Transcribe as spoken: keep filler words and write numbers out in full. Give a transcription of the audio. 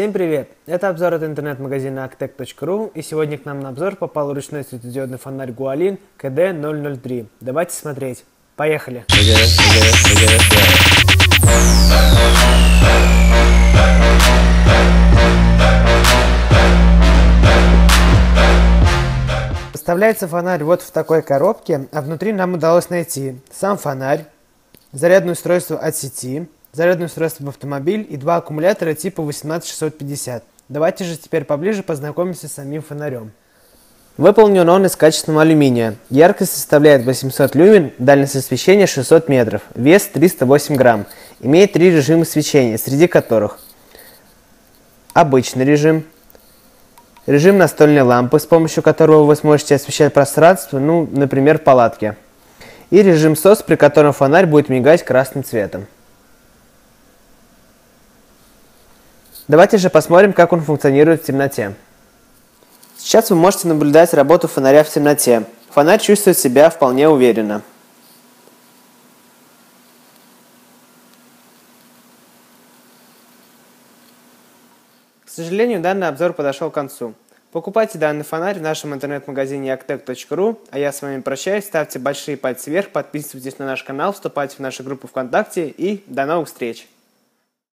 Всем привет! Это обзор от интернет-магазина acctech точка ру, и сегодня к нам на обзор попал ручной светодиодный фонарь Guolin ка дэ ноль ноль три. Давайте смотреть. Поехали! Поставляется фонарь вот в такой коробке, а внутри нам удалось найти сам фонарь, зарядное устройство от сети, зарядное устройство в автомобиль и два аккумулятора типа восемнадцать шестьсот пятьдесят. Давайте же теперь поближе познакомимся с самим фонарем. Выполнен он из качественного алюминия. Яркость составляет восемьсот люмен, дальность освещения шестьсот метров, вес триста восемь грамм. Имеет три режима свечения, среди которых обычный режим, режим настольной лампы, с помощью которого вы сможете освещать пространство, ну, например, палатки, и режим эс о эс, при котором фонарь будет мигать красным цветом. Давайте же посмотрим, как он функционирует в темноте. Сейчас вы можете наблюдать работу фонаря в темноте. Фонарь чувствует себя вполне уверенно. К сожалению, данный обзор подошел к концу. Покупайте данный фонарь в нашем интернет-магазине acctech точка ру, а я с вами прощаюсь, ставьте большие пальцы вверх, подписывайтесь на наш канал, вступайте в нашу группу ВКонтакте и до новых встреч!